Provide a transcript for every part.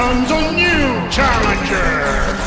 comes a new challenger!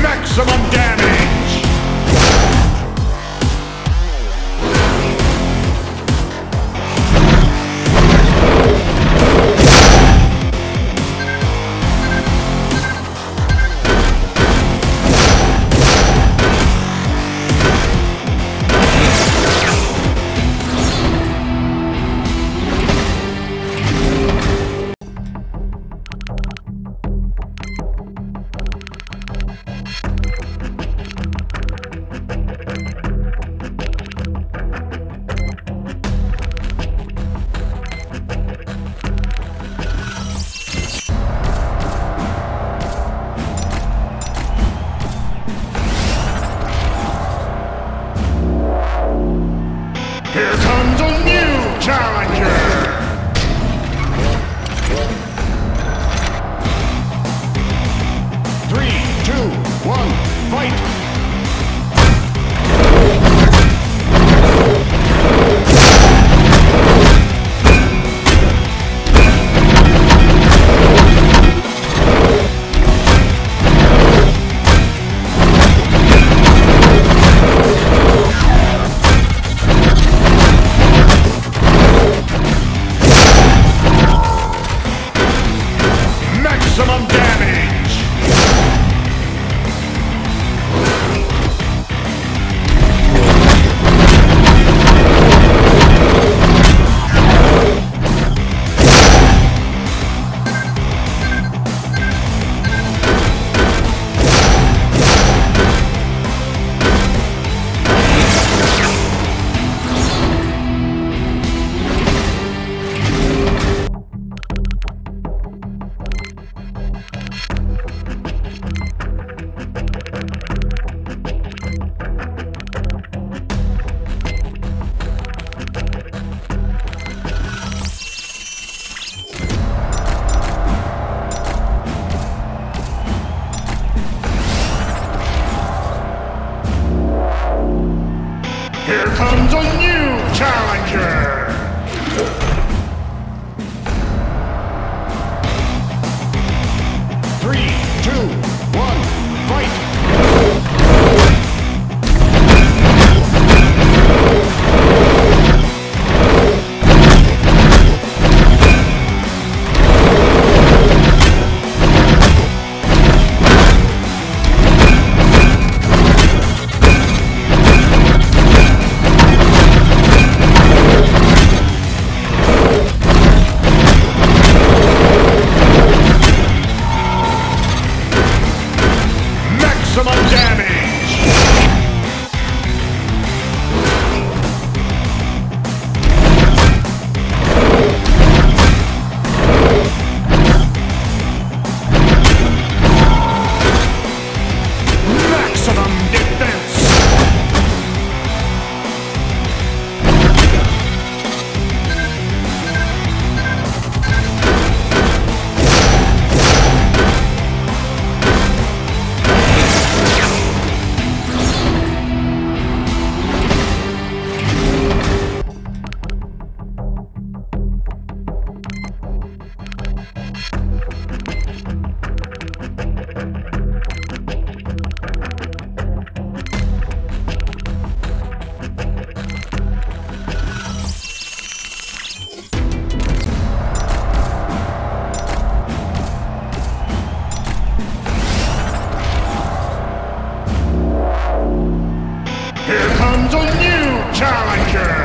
Maximum damage! Here comes a new challenger! Maximum damage! Here comes a new challenger! Maximum damage! Maximum defense! Here comes a new challenger!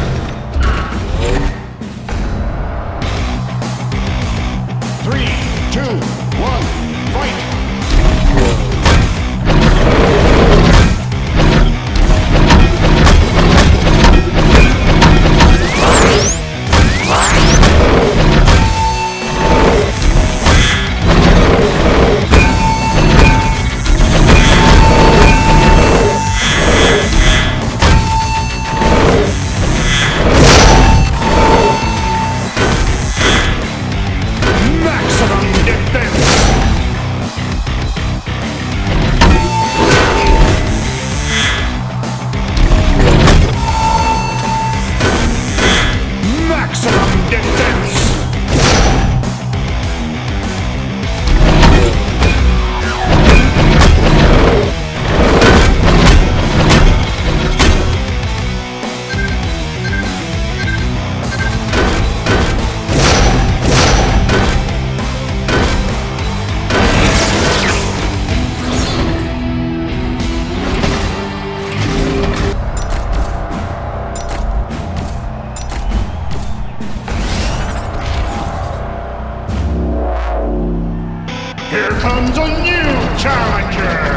Comes a new challenger!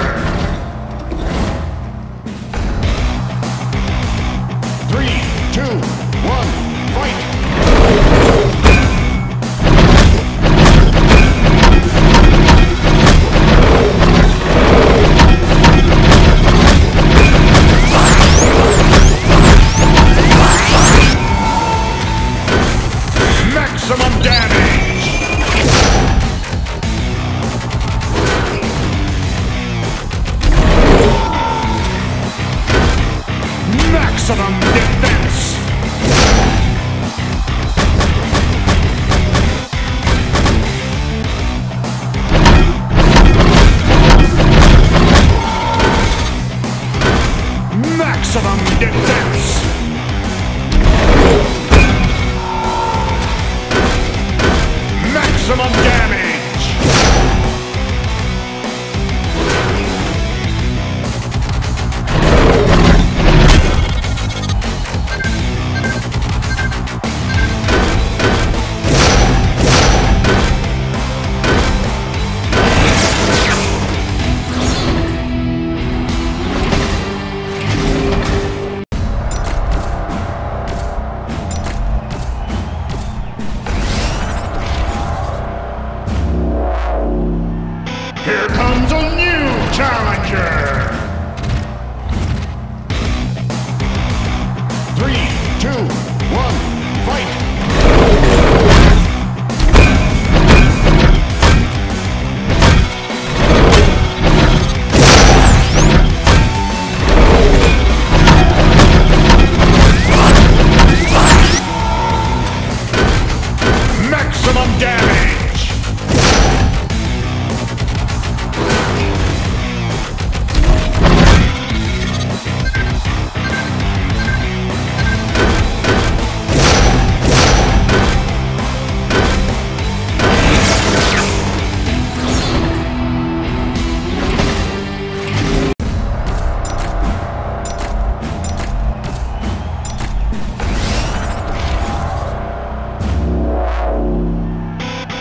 Three, two, one, fight! Maximum damage! Maximum defense! Maximum defense! Maximum damage! Here comes a new challenger! 3, 2, 1, fight!